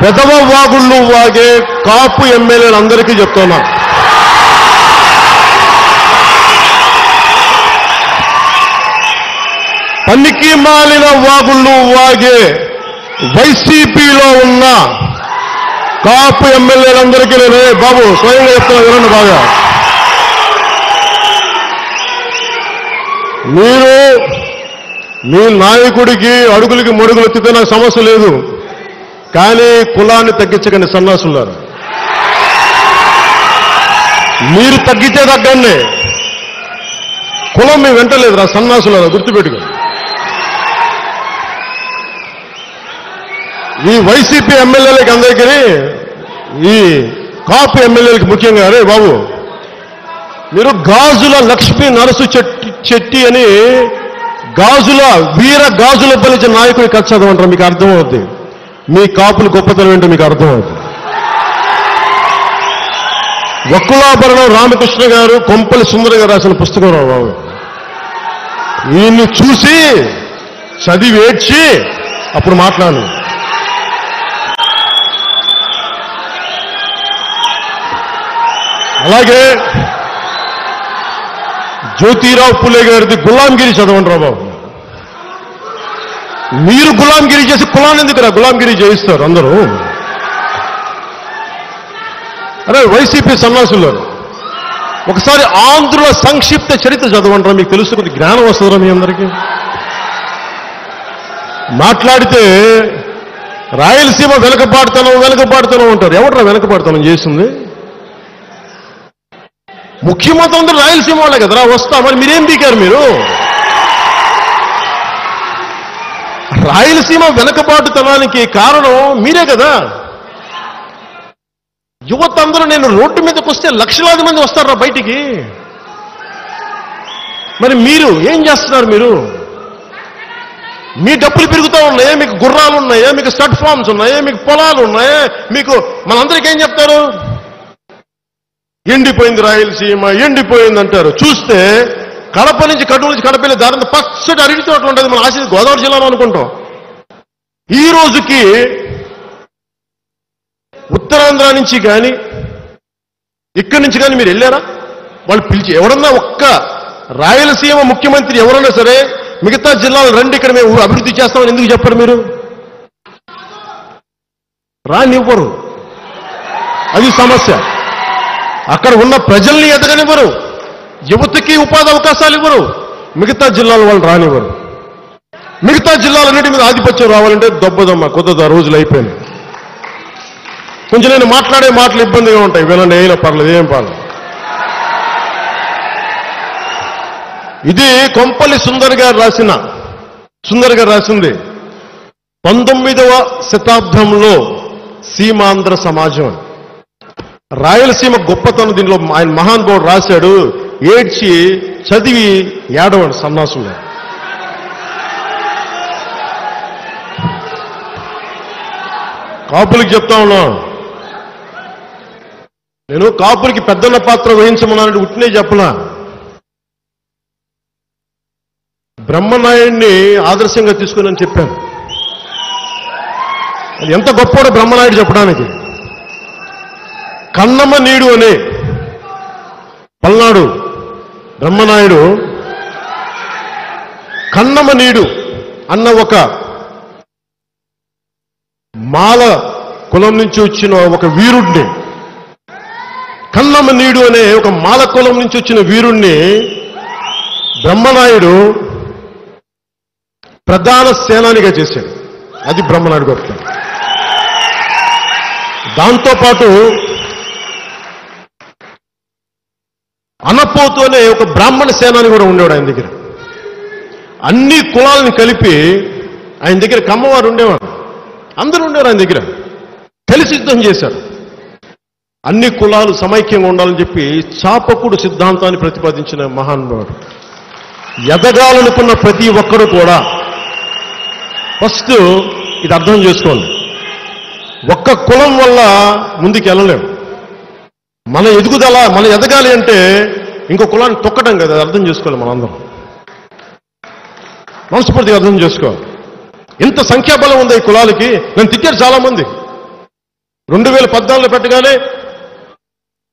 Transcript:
పెదవ వాగుళ్ళు వాగే కాపు ఎమ్మెల్యేలందరికీ చెప్తున్నా, పనికి మాలిన వాగుళ్ళు వాగే వైసీపీలో ఉన్న కాపు ఎమ్మెల్యేలందరికీ నేనే బాబు స్వయంగా చెప్తున్నా, వినండి బాగా. మీరు మీ నాయకుడికి అడుగులకి మడుగులు ఎత్తితే నాకు సమస్య లేదు, కానీ కులాన్ని తగ్గించకండి సన్నాసులారు. మీరు తగ్గితే తగ్గండి, కులం మీ వెంటలేదు రా సన్నాసులారా, గుర్తుపెట్టుకోండి. ఈ వైసీపీ ఎమ్మెల్యేలకి అందరికీ, ఈ కాపు ఎమ్మెల్యేలకి ముఖ్యంగా, అరే బాబు మీరు గాజుల లక్ష్మీ నరసు చెట్టి అని గాజుల వీర గాజుల పలిచిన నాయకుడి కథ చదవంటారు, మీకు అర్థమవుద్ది మీ కాపులు గొప్పతనం ఏంటో మీకు అర్థమవుతుంది. వక్కులాభరణం రామకృష్ణ గారు కొంపలి సుందరంగా రాసిన పుస్తకం రా బాబు. ఈయన్ని చూసి చదివేడ్చి అప్పుడు మాట్లాడు. అలాగే జ్యోతిరావు పులే గారిది గులాంగిరి చదవండి రా బాబు. మీరు గులాంగిరి చేసి కులాన్ని ఎందుకు గులాంగిరి చేయిస్తారు అందరూ? అరే వైసీపీ సన్నాసులు, ఒకసారి ఆంధ్రుల సంక్షిప్త చరిత్ర చదవంటారా, మీకు తెలుసుకుంది జ్ఞానం వస్తుందా మీ అందరికీ? మాట్లాడితే రాయలసీమ వెనకబాడుతనం ఉంటారు. ఎవరు వెనకబాడుతనం చేసింది? ముఖ్యమంత్రి అందరూ రాయలసీమ వాళ్ళే కదరా. వస్తామని మీరేం పీకారు? మీరు రాయలసీమ వెనకబాటుతనానికి కారణం మీరే కదా. యువత అందరూ నేను రోడ్డు మీదకి వస్తే లక్షలాది మంది వస్తారా బయటికి. మరి మీరు ఏం చేస్తున్నారు? మీరు మీ డబ్బులు పెరుగుతూ ఉన్నాయా? మీకు గుర్రాలు ఉన్నాయా? మీకు స్టడ్ ఫార్మ్స్ ఉన్నాయా? మీకు పొలాలు ఉన్నాయా? మీకు మనందరికీ ఏం చెప్తారు? ఎండిపోయింది రాయలసీమ, ఎండిపోయింది అంటారు. చూస్తే కడప నుంచి, కడప నుంచి కడప వెళ్ళి దారంతా పచ్చటి అరటి తోటలు ఉంటుంది. మన ఆశ గోదావరి జిల్లాలో అనుకుంటాం. ఈ రోజుకి ఉత్తరాంధ్ర నుంచి కానీ ఇక్కడి నుంచి కానీ మీరు వెళ్ళారా? వాళ్ళు పిలిచి ఎవరన్నా ఒక్క రాయలసీమ ముఖ్యమంత్రి ఎవరన్నా సరే మిగతా జిల్లాలు రండి ఇక్కడ మేము అభివృద్ధి చేస్తామని ఎందుకు చెప్పారు? మీరు రానివ్వరు, అది సమస్య. అక్కడ ఉన్న ప్రజల్ని ఎదగనివ్వరు, యువతకి ఉపాధి అవకాశాలు ఇవ్వరు, మిగతా జిల్లాల వాళ్ళు రానివ్వరు. మిగతా జిల్లాలన్నిటి మీద ఆధిపత్యం రావాలంటే దెబ్బదమ్మ కొద్దిగా రోజులు అయిపోయింది. కొంచెం నేను మాట్లాడే మాటలు ఇబ్బందిగా ఉంటాయి, వినండి, అయినా పర్లేదు, ఏం పర్లేదు. ఇది కొంపల్లి సుందర్ గారు రాసింది 19వ శతాబ్దంలో సీమాంధ్ర సమాజం. రాయలసీమ గొప్పతనం దీనిలో ఆయన మహానుభావుడు రాశాడు. ఏడ్చి చదివి ఏడవాడు సన్నాసులు. కాపులకి చెప్తా ఉన్నాను నేను, కాపులకి పెద్దన్న పాత్ర వహించమన్నానంటే ఉట్టినే చెప్పలా. బ్రహ్మనాయుడిని ఆదర్శంగా తీసుకున్నానని చెప్పాను. ఎంత గొప్పవాడు బ్రహ్మనాయుడు చెప్పడానికి. కన్నమ్మ నీడు అనే పల్నాడు బ్రహ్మనాయుడు కన్నమ్మ నీడు అన్న ఒక మాల కులం నుంచి వచ్చిన ఒక వీరుణ్ణి, కన్నమ్మ నీడు అనే ఒక మాల కులం నుంచి వచ్చిన వీరుణ్ణి బ్రహ్మనాయుడు ప్రధాన సేనానిగా చేశాడు. అది బ్రహ్మనాయుడు గొప్పతనం. దాంతోపాటు అనపోతోనే ఒక బ్రాహ్మణ సేనాని కూడా ఉండేవాడు. ఆయన దగ్గర అన్ని కులాలను కలిపి ఆయన దగ్గర కమ్మవారు ఉండేవారు, అందరూ ఉండేవారు ఆయన దగ్గర. కలిసి యుద్ధం చేశారు. అన్ని కులాలు సమైక్యంగా ఉండాలని చెప్పి చాపకుడు సిద్ధాంతాన్ని ప్రతిపాదించిన మహానుభావుడు. ఎదగాలనుకున్న ప్రతి ఒక్కరూ కూడా ఫస్ట్ ఇది అర్థం చేసుకోండి, ఒక్క కులం వల్ల ముందుకు వెళ్ళలేము. మన ఎదుగుదల, మన ఎదగాలి అంటే ఇంకో కులాన్ని తొక్కడం కదా, అర్థం చేసుకోవాలి మనందరం, మనస్ఫూర్తిగా అర్థం చేసుకోవాలి. ఇంత సంఖ్యాబలం ఉంది ఈ కులాలకి. నేను తిట్టారు చాలామంది, 2014 పెట్టగానే